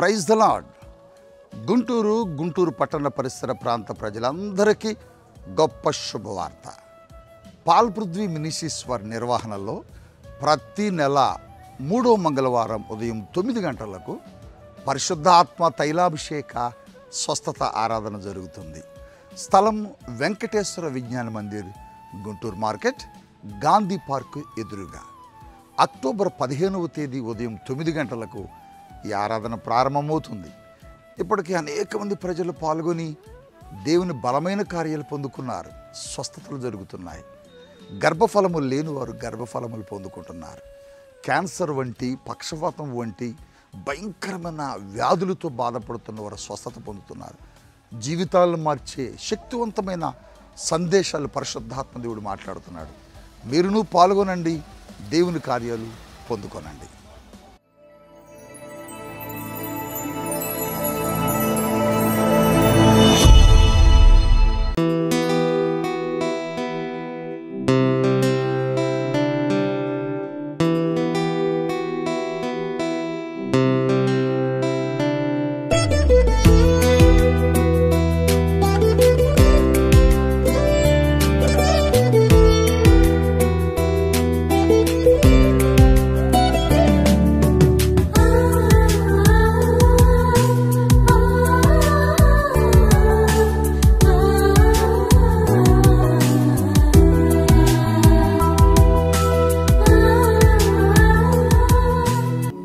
Praise the Lord. Guntur పట్టణ పరిసర ప్రాంత ప్రజలందరికీ గొప్ప శుభవార్త. పాల్ పృథ్వీ మినిస్ట్రీస్ వారి నిర్వహణలో ప్రతి నెల 3వ మంగళవారం ఉదయం 9 గంటలకు పరిశుద్ధాత్మ తైలాభిషేక స్వస్థత ఆరాధన జరుగుతుంది. స్థలం వెంకటేశ్వర విజ్ఞాన మందిర్, గుంటూరు మార్కెట్, గాంధీ పార్కు ఎదురుగా. అక్టోబర్ 15వ తేదీ ఉదయం 9 గంటలకు ఈ ఆరాధన ప్రారంభమవుతుంది. ఇప్పటికీ అనేక మంది ప్రజలు పాల్గొని దేవుని బలమైన కార్యాలు పొందుకున్నారు. స్వస్థతలు జరుగుతున్నాయి. గర్భఫలము లేనివారు గర్భఫలములు పొందుకుంటున్నారు. క్యాన్సర్ వంటి, పక్షవాతం వంటి భయంకరమైన వ్యాధులతో బాధపడుతున్న వారు స్వస్థత పొందుతున్నారు. జీవితాలను మార్చే శక్తివంతమైన సందేశాలు పరిశుద్ధాత్మ దేవుడు మాట్లాడుతున్నాడు. మీరును పాల్గొనండి, దేవుని కార్యాలు పొందుకోనండి.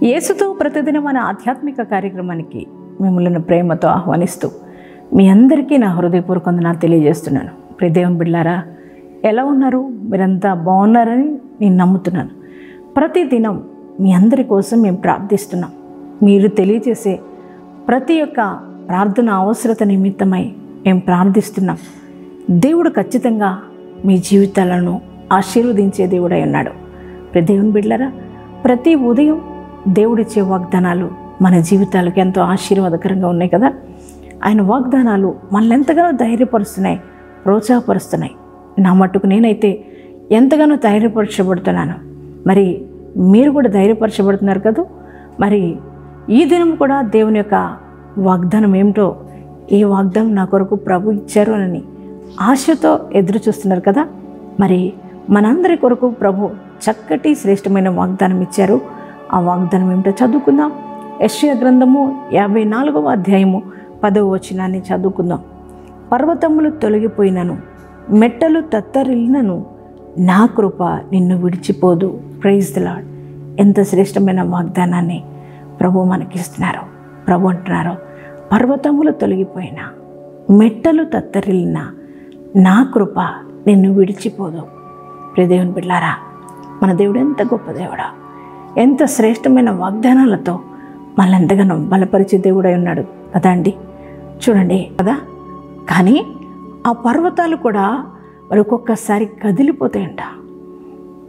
యేసుతో ప్రతిదిన మన ఆధ్యాత్మిక కార్యక్రమానికి మిమ్మల్ని ప్రేమతో ఆహ్వానిస్తూ మీ అందరికీ నా హృదయపూర్వక వందనాలు తెలియజేస్తున్నాను. ప్రియ దేవుని బిడ్డలారా, ఎలా ఉన్నారు? మీరంతా బాగున్నారని నేను నమ్ముతున్నాను. ప్రతిదినం మీ అందరి కోసం మేము ప్రార్థిస్తున్నాం. మీరు తెలియజేసే ప్రతి ఒక్క ప్రార్థన అవసరత నిమిత్తమై మేము ప్రార్థిస్తున్నాం. దేవుడు ఖచ్చితంగా మీ జీవితాలను ఆశీర్వదించే దేవుడై ఉన్నాడు. ప్రియ దేవుని బిడ్డలారా, ప్రతి ఉదయం దేవుడిచ్చే వాగ్దానాలు మన జీవితాలకు ఎంతో ఆశీర్వాదకరంగా ఉన్నాయి కదా. ఆయన వాగ్దానాలు మనల్ని ఎంతగానో ధైర్యపరుస్తున్నాయి, ప్రోత్సాహపరుస్తున్నాయి. నా మట్టుకు నేనైతే ఎంతగానో ధైర్యపరచబడుతున్నాను. మరి మీరు కూడా ధైర్యపరచబడుతున్నారు కదా. మరి ఈ దినం కూడా దేవుని యొక్క వాగ్దానం ఏమిటో, ఈ వాగ్దానం నా కొరకు ప్రభు ఇచ్చారు అని ఆశతో ఎదురు చూస్తున్నారు కదా. మరి మనందరి కొరకు ప్రభు చక్కటి శ్రేష్టమైన వాగ్దానం ఇచ్చారు. ఆ వాగ్దానం ఏమిటో చదువుకుందాం. యెషయా గ్రంథము 54వ అధ్యాయము 10వ వచనాన్ని చదువుకుందాం. పర్వతములు తొలగిపోయినను, మెట్టలు తత్తరిల్లినను, నా కృప నిన్ను విడిచిపోదు. Praise the Lord. ఎంత శ్రేష్టమైన వాగ్దానాన్ని ప్రభు మనకిస్తున్నారు. ప్రభు అంటున్నారు, పర్వతములు తొలగిపోయినా, మెట్టలు తత్తరిల్లినా, నా కృప నిన్ను విడిచిపోదు. ప్రియ దేవుని బిడ్డలారా, మన దేవుడు ఎంత గొప్ప దేవుడా, ఎంత శ్రేష్టమైన వాగ్దానాలతో మనల్ని ఎంతగానో బలపరిచే దేవుడై ఉన్నాడు కదా అండి. చూడండి కదా, కానీ ఆ పర్వతాలు కూడా మరి ఒక్కొక్కసారి కదిలిపోతాయంట.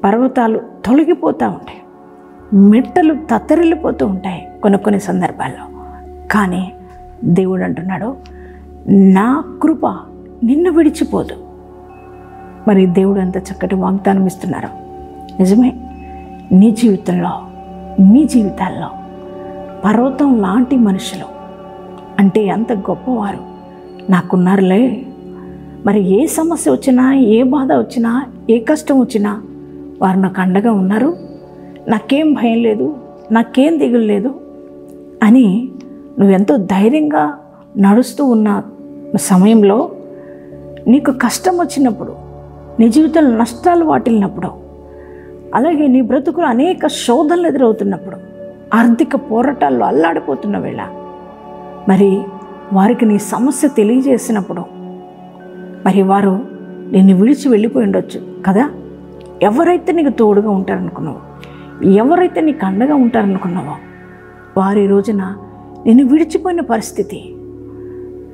పర్వతాలు తొలగిపోతూ ఉంటాయి, మెట్టలు తత్తరిల్లిపోతూ ఉంటాయి కొన్ని కొన్ని సందర్భాల్లో. కానీ దేవుడు అంటున్నాడు, నా కృప నిన్ను విడిచిపోదు. మరి దేవుడు అంత చక్కటి వాగ్దానం ఇస్తున్నారు. నిజమే, నీ జీవితంలో, మీ జీవితాల్లో పర్వతం లాంటి మనుషులు అంటే అంత గొప్పవారు నాకున్నారులే. మరి ఏ సమస్య వచ్చినా, ఏ బాధ వచ్చినా, ఏ కష్టం వచ్చినా వారు నాకు అండగా ఉన్నారు. నాకేం భయం లేదు, నాకేం దిగులు లేదు అని నువ్వెంతో ధైర్యంగా నడుస్తూ ఉన్న సమయంలో, నీకు కష్టం వచ్చినప్పుడు, నీ జీవితంలో నష్టాలు వాటిల్లినప్పుడు, అలాగే నీ బ్రతుకులు అనేక శోధనలు ఎదురవుతున్నప్పుడు, ఆర్థిక పోరాటాల్లో అల్లాడిపోతున్న వేళ, మరి వారికి నీ సమస్య తెలియజేసినప్పుడు మరి వారు నిన్ను విడిచి వెళ్ళిపోయి ఉండొచ్చు కదా. ఎవరైతే నీకు తోడుగా ఉంటారనుకున్నావో, ఎవరైతే నీకు అండగా ఉంటారనుకున్నావో వారి రోజున నిన్ను విడిచిపోయిన పరిస్థితి,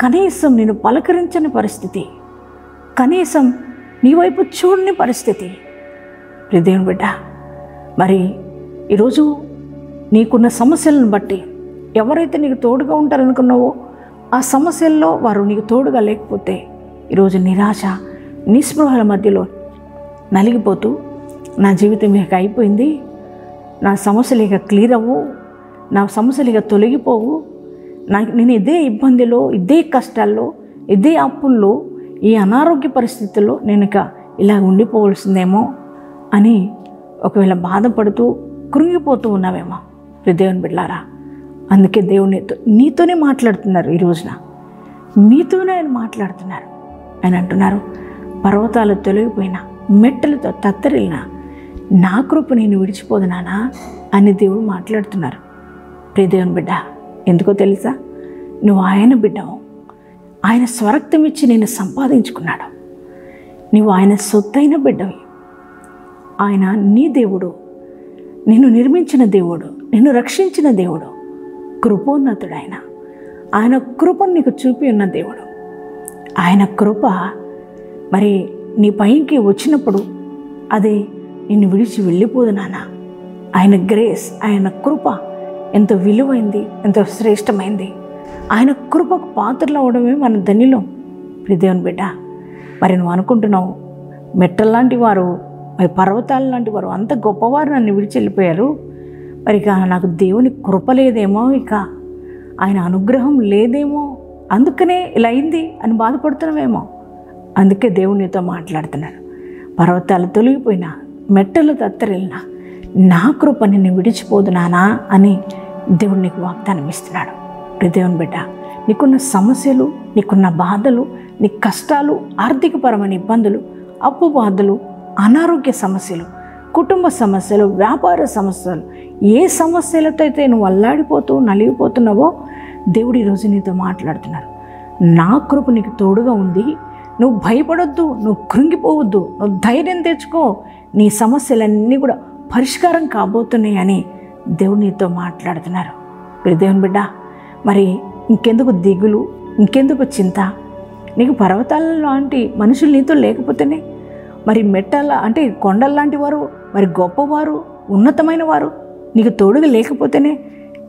కనీసం నిన్ను పలకరించని పరిస్థితి, కనీసం నీ వైపు చూడని పరిస్థితి. ప్రియ దేవుని బిడ్డ, మరి ఈరోజు నీకున్న సమస్యలను బట్టి ఎవరైతే నీకు తోడుగా ఉంటారనుకున్నావో ఆ సమస్యల్లో వారు నీకు తోడుగా లేకపోతే ఈరోజు నిరాశ, నిస్పృహల మధ్యలో నలిగిపోతూ, నా జీవితం ఇక అయిపోయింది, నా సమస్యలు ఇక క్లియర్ అవ్వు, నా సమస్యలు ఇక తొలగిపోవు, నేను ఇదే ఇబ్బందిలో, ఇదే కష్టాల్లో, ఇదే అప్పుల్లో, ఈ అనారోగ్య పరిస్థితుల్లో నేను ఇక ఇలా ఉండిపోవలసిందేమో అని ఒకవేళ బాధపడుతూ కృంగిపోతూ ఉన్నావేమో ప్రియ దేవుని బిడ్డలారా. అందుకే దేవుని నీతోనే మాట్లాడుతున్నారు ఈ రోజున, మీతోనే ఆయన మాట్లాడుతున్నారు. ఆయన అంటున్నారు, పర్వతాలు తొలగిపోయినా, మెట్టలతో తత్తరిల్లినా నా కృప నేను విడిచిపోదునానా అని దేవుడు మాట్లాడుతున్నారు. ప్రియ దేవుని బిడ్డ, ఎందుకో తెలుసా? నువ్వు ఆయన బిడ్డవు. ఆయన స్వరక్తం ఇచ్చి నేను సంపాదించుకున్నాడు. నువ్వు ఆయన సొత్తైన బిడ్డవి. ఆయన నీ దేవుడు, నిన్ను నిర్మించిన దేవుడు, నిన్ను రక్షించిన దేవుడు, కృపోన్నతుడు. ఆయన ఆయన కృపను నీకు చూపి ఉన్న దేవుడు. ఆయన కృప మరి నీ పైకి వచ్చినప్పుడు అది నిన్ను విడిచి వెళ్ళిపోదు నానా. ఆయన గ్రేస్, ఆయన కృప ఎంతో విలువైంది, ఎంతో శ్రేష్టమైంది. ఆయన కృపకు పాత్రలు అవడమే మన ధన్యులు. ప్రియ దేవుని బిడ్డ, మరి నువ్వు అనుకుంటున్నావు మెట్టల్లాంటి వారు, మరి పర్వతాలు లాంటి వారు, అంత గొప్పవారు నన్ను విడిచి వెళ్ళిపోయారు, మరి ఇక నాకు దేవుని కృప లేదేమో, ఇక ఆయన అనుగ్రహం లేదేమో, అందుకనే ఇలా అయింది అని బాధపడుతున్నావేమో. అందుకే దేవునితో మాట్లాడుతున్నాడు, పర్వతాలు తొలగిపోయినా, మెట్టలు తత్తరిల్లినా నా కృప నిన్ను విడిచిపోదునానా అని దేవుడు నీకు వాగ్దానం ఇస్తున్నాడు. దేవుని బిడ్డ, నీకున్న సమస్యలు, నీకున్న బాధలు, నీ కష్టాలు, ఆర్థికపరమైన ఇబ్బందులు, అప్పు బాధలు, అనారోగ్య సమస్యలు, కుటుంబ సమస్యలు, వ్యాపార సమస్యలు, ఏ సమస్యలతో అయితే నువ్వు అల్లాడిపోతూ నలిగిపోతున్నావో దేవుడు ఈరోజు నీతో మాట్లాడుతున్నారు. నా కృప నీకు తోడుగా ఉంది. నువ్వు భయపడొద్దు, నువ్వు కృంగిపోవద్దు, నువ్వు ధైర్యం తెచ్చుకో. నీ సమస్యలన్నీ కూడా పరిష్కారం కాబోతున్నాయి అని దేవుడు నీతో మాట్లాడుతున్నారు. ప్రియ దేవుని బిడ్డ, మరి ఇంకెందుకు దిగులు, ఇంకెందుకు చింత? నీకు పర్వతాల లాంటి మనుషులు నీతో లేకపోతేనే, మరి మెట్టల అంటే కొండల లాంటి వారు, మరి గొప్పవారు, ఉన్నతమైన వారు నీకు తోడుగా లేకపోతేనే,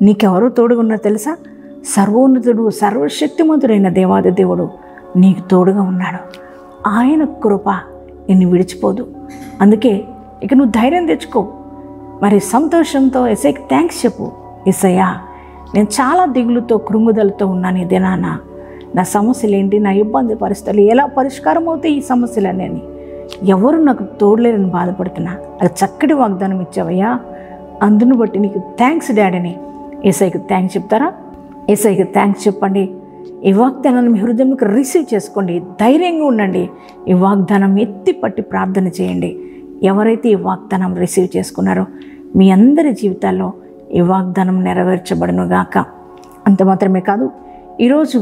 నీకెవరో తోడుగా ఉన్నారు తెలుసా? సర్వోన్నతుడు, సర్వశక్తిమంతుడైన దేవాది దేవుడు నీకు తోడుగా ఉన్నాడు. ఆయన కృప నిన్ను విడిచిపోదు. అందుకే ఇక నువ్వు ధైర్యం తెచ్చుకో. మరి సంతోషంతో ఎస్ఐకి థ్యాంక్స్ చెప్పు. ఎస్ఐయా, నేను చాలా దిగులుతో కృంగుదలతో ఉన్నాను. ఇదే నాన్న నా సమస్యలు ఏంటి, నా ఇబ్బంది పరిస్థితులు ఎలా పరిష్కారం అవుతాయి, ఈ సమస్యలన్నీ అని ఎవరు నాకు తోడలేరని బాధపడుతున్నా, అది చక్కటి వాగ్దానం ఇచ్చావయ్యా, అందును బట్టి నీకు థ్యాంక్స్ డాడీని ఏసైకి థ్యాంక్స్ చెప్తారా? ఏసైకి థ్యాంక్స్ చెప్పండి. ఈ వాగ్దానాన్ని మీ హృదయంకి రిసీవ్ చేసుకోండి. ధైర్యంగా ఉండండి. ఈ వాగ్దానం ఎత్తి పట్టి ప్రార్థన చేయండి. ఎవరైతే ఈ వాగ్దానం రిసీవ్ చేసుకున్నారో మీ అందరి జీవితాల్లో ఈ వాగ్దానం నెరవేర్చబడునుగాక. అంత మాత్రమే కాదు, ఈరోజు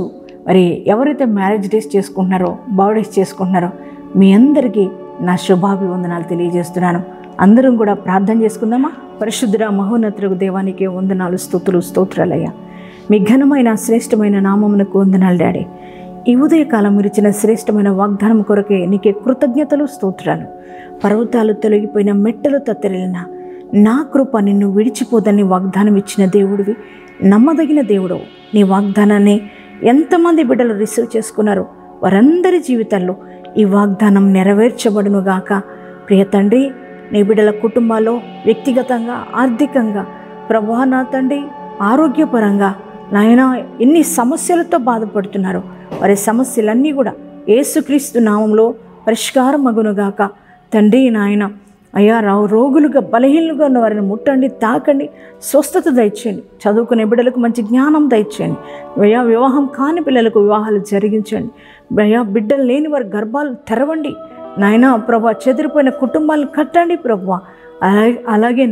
మరి ఎవరైతే మ్యారేజ్ డేస్ చేసుకుంటున్నారో, బర్త్డేస్ చేసుకుంటున్నారో మీ అందరికీ నా శుభాభివందనాలు తెలియజేస్తున్నాను. అందరం కూడా ప్రార్థన చేసుకుందామా? పరిశుద్ధుడా, మహోన్నతులకు దేవానికి వందనాలు, స్తుతులు, స్తోత్రాలయ్యా. మీ ఘనమైన శ్రేష్టమైన నామమునకు వందనాలు డాడీ. ఈ ఉదయకాలం మీరు ఇచ్చిన శ్రేష్టమైన వాగ్దానం కొరకే నీకే కృతజ్ఞతలు, స్తోత్రాలు. పర్వతాలు తొలగిపోయిన, మెట్టలు తత్తరిల్లిన నా కృప నిన్ను విడిచిపోదని వాగ్దానం ఇచ్చిన దేవుడివి, నమ్మదగిన దేవుడవు. నీ వాగ్దానాన్ని ఎంతమంది బిడ్డలు రిసీవ్ చేసుకున్నారో వారందరి జీవితాల్లో ఈ వాగ్దానం నెరవేర్చబడునుగాక. ప్రియ తండ్రి, నీ బిడ్డల కుటుంబాల్లో, వ్యక్తిగతంగా, ఆర్థికంగా, ప్రభువా నా తండ్రి, ఆరోగ్యపరంగా నాయన ఎన్ని సమస్యలతో బాధపడుతున్నారో వారి సమస్యలన్నీ కూడా యేసుక్రీస్తు నామంలో పరిష్కారం అగునుగాక. తండ్రి నాయన అయ్యా, రోగులుగా, బలహీనులుగా ఉన్న వారిని ముట్టండి, తాకండి, స్వస్థత దయచేయండి. చదువుకునే బిడ్డలకు మంచి జ్ఞానం దయచేయండి. అయ్యా, వివాహం కాని పిల్లలకు వివాహాలు జరిగించండి. అయ్యా, బిడ్డలు లేని వారి గర్భాలు తెరవండి నాయన. ప్రభువా, చెదిరిపోయిన కుటుంబాలను కట్టండి ప్రభువా. అలాగే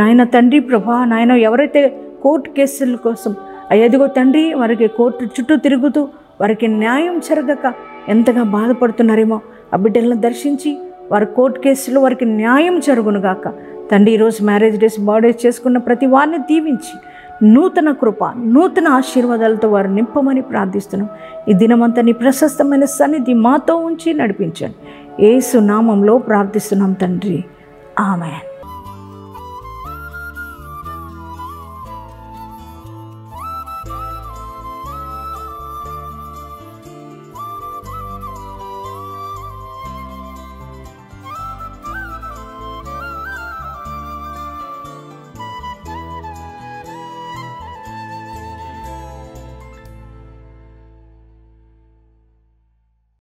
నాయన తండ్రి, ప్రభువా నాయన ఎవరైతే కోర్టు కేసుల కోసం అయ్యదిగో తండ్రి వారికి కోర్టు చుట్టూ తిరుగుతూ వారికి న్యాయం జరగక ఎంతగా బాధపడుతున్నారేమో, ఆ బిడ్డలను దర్శించి వారి కోర్టు కేసులో వారికి న్యాయం జరుగునుగాక. తండ్రి, ఈరోజు మ్యారేజ్ డేస్, బర్త్డేస్ చేసుకున్న ప్రతి వారిని దీవించి నూతన కృప, నూతన ఆశీర్వాదాలతో వారు నింపమని ప్రార్థిస్తున్నాం. ఈ దినమంతా నీ ప్రశస్తమైన సన్నిధి మాతో ఉంచి నడిపించండి. యేసు నామంలో ప్రార్థిస్తున్నాం తండ్రి, ఆమేన్.